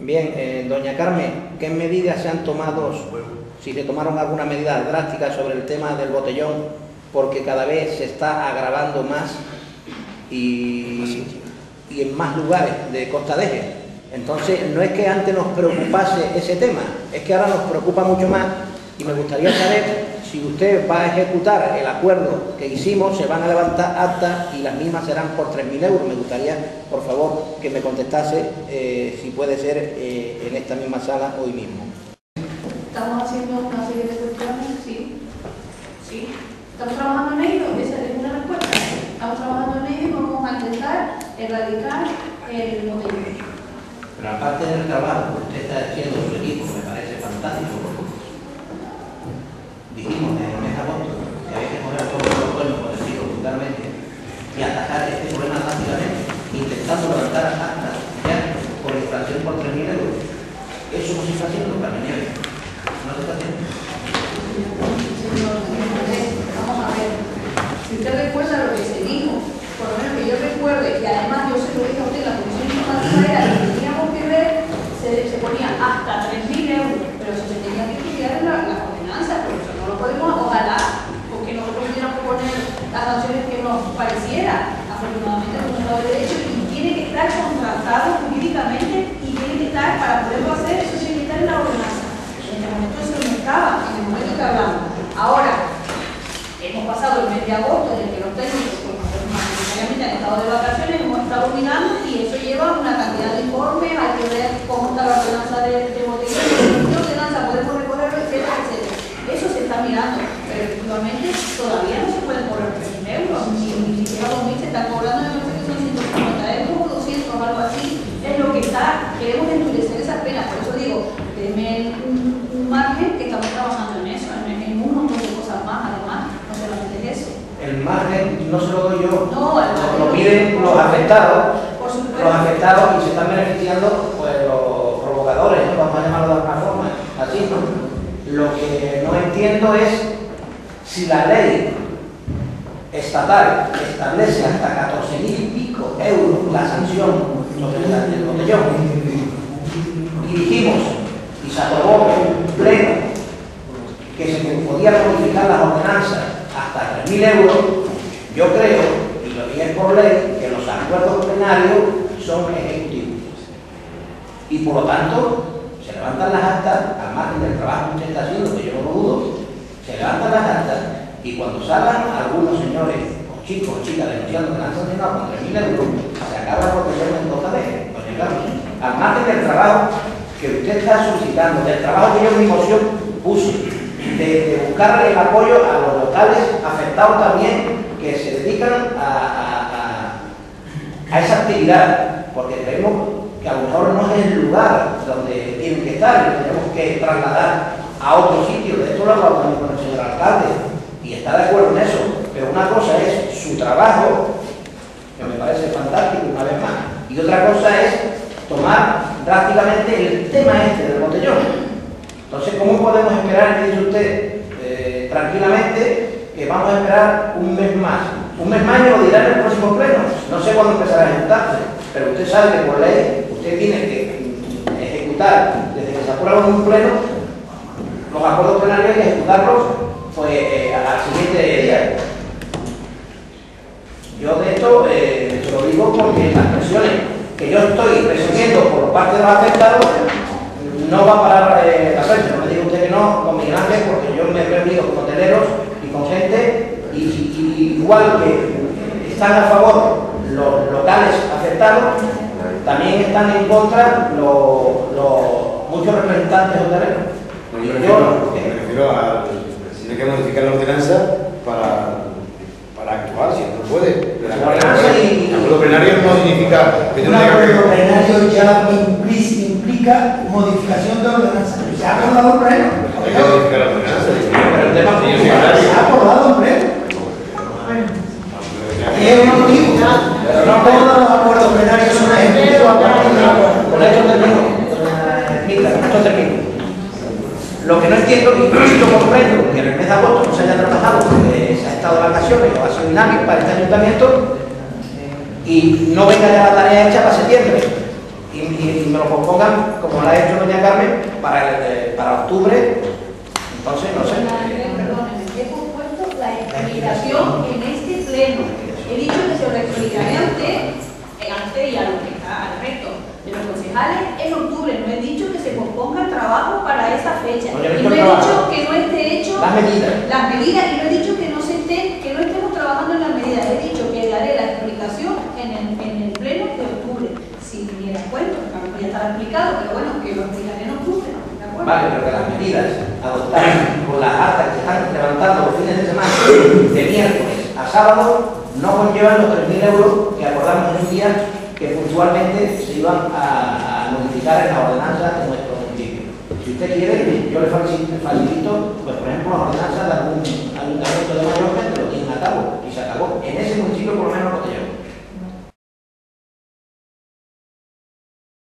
Bien, doña Carmen, ¿qué medidas se han tomado, si se tomaron alguna medida drástica sobre el tema del botellón? Porque cada vez se está agravando más y en más lugares de Costa Adeje. Entonces, no es que antes nos preocupase ese tema, es que ahora nos preocupa mucho más. Y me gustaría saber si usted va a ejecutar el acuerdo que hicimos, se van a levantar actas y las mismas serán por 3.000 euros. Me gustaría, por favor, que me contestase si puede ser en esta misma sala hoy mismo. Estamos haciendo una serie de cuestiones, sí. Estamos trabajando en ello, esa es una respuesta. Estamos trabajando en ello y vamos a intentar erradicar el botellón. Pero aparte del trabajo que usted está haciendo su equipo, me parece fantástico. Dijimos en el mes de agosto que había que mejorar todos los problemas, por decirlo puntualmente, y atajar este problema rápidamente, intentando levantar hasta ya por inflación por 3.000 euros. Eso no se está haciendo, Carmen Nieves. No se está haciendo. Señor, vamos a ver. Si usted recuerda lo que se dijo, por lo menos que yo recuerde, y además yo se lo dije a usted, la comisión era que teníamos que ver, se ponía hasta 3.000 euros, pero se tenía que estudiar la ordenanza, porque no lo podemos, ojalá, porque nosotros pudiéramos poner las sanciones que nos pareciera. Afortunadamente, el Estado de Derecho y tiene que estar contratado jurídicamente y tiene que estar, para poderlo hacer, eso tiene que estar en la ordenanza. En el momento eso no estaba, en el momento que hablamos. Ahora, hemos pasado el mes de agosto, desde que los técnicos, pues mayoritariamente han estado de vacaciones, hemos estado mirando y eso lleva una cantidad de informes, hay que ver cómo está la ordenanza de botellón, qué ordenanza podemos recorrerlo, etcétera, etcétera. Eso se está mirando, pero efectivamente todavía no se pueden cobrar 3.000 euros, ni siquiera 2.000 se están cobrando, no sé que son 150 euros o 200 o algo así, es lo que está, queremos endurecer esas penas, por eso digo, denme un margen, que estamos trabajando en eso, en un montón de cosas más, además, no solamente es eso. El margen no se lo doy yo, no, lo piden los afectados, por supuesto. Los afectados y se están beneficiando pues, los provocadores, ¿no? Vamos a llamarlo de alguna forma, así, ¿no? Lo que no entiendo es si la ley estatal establece hasta 14.000 y pico euros la sanción sobre el botellón. Y dijimos, y se aprobó en pleno, que se podía modificar las ordenanzas hasta 3.000 euros, yo creo, y lo dije por ley, que los acuerdos plenarios son ejecutivos. Y por lo tanto, se levantan las actas, al margen del trabajo que usted está haciendo, que yo no lo dudo, se levantan las actas y cuando salgan algunos señores o chicos o chicas denunciando que la han sancionado con 3.000 euros, se acaba la protección en Costa Adeje. Al margen del trabajo que usted está solicitando, del trabajo que yo en mi moción puse, de buscar el apoyo a los locales afectados también que se dedican a esa actividad, porque tenemos que a lo mejor no es el lugar donde tienen que estar y tenemos que trasladar a otro sitio. De esto lo hablamos también con el señor alcalde y está de acuerdo en eso, pero una cosa es su trabajo, que me parece fantástico una vez más, y otra cosa es tomar drásticamente el tema este del botellón. Entonces, ¿cómo podemos esperar, dice usted, tranquilamente, que vamos a esperar un mes más? Un mes más lo dirán en el próximo pleno, no sé cuándo empezará a ejecutarse, pero usted sabe que por ley usted tiene que ejecutar, desde que se aprueba un pleno, los acuerdos plenarios hay que ejecutarlos pues, al siguiente día. Yo de esto se lo digo porque las presiones que yo estoy recibiendo por parte de los afectados no va a parar la fecha. No me diga usted que no con Miguel Ángel, porque yo me he reunido con hoteleros y con gente, y igual que están a favor los locales afectados, también están en contra muchos representantes hoteleros. No, yo me refiero a si hay que modificar la ordenanza para actuar, si no puede. Pero la ordenanza y el acuerdo plenario no significa que un acuerdo plenario ya implica modificación de la ordenanza. Ya ha acordado un pleno. Hay que modificar la ordenanza. Pero el tema se ha acordado un pleno. Es un motivo. Pero no todos los acuerdos plenarios son ejecutivos. Con esto termino. Esto termino. Lo que no entiendo, y lo comprendo, que en el mes de agosto no se haya trabajado porque se ha estado de vacaciones o ha sido dinámico para este ayuntamiento y no venga ya la tarea hecha para septiembre. Y me nos lo pospongan, como lo ha hecho doña Carmen, para octubre. Entonces, no sé. He propuesto la explicación en este pleno. He dicho que se lo explicaré a usted y a los que está al resto de los concejales en octubre. No he dicho que se posponga el trabajo para esa fecha. No, y no he dicho que no esté hecho las medidas y no he dicho que no se esté, que no estemos trabajando en las medidas. He dicho que daré la explicación en el pleno de octubre. Si me das cuenta, porque ya estaba explicado, pero bueno, que lo explicaré en octubre. Vale, pero que las medidas adoptadas por las actas que están levantando los fines de semana, de miércoles a sábado, no conllevan los 3.000 euros que acordamos un día que puntualmente se iban a modificar en la ordenanza de nuestro municipio. Si usted quiere, yo le facilito, pues por ejemplo, la ordenanza de algún ayuntamiento de Mallorca, que lo tienen a cabo y se acabó. En ese municipio por lo menos no te lleva.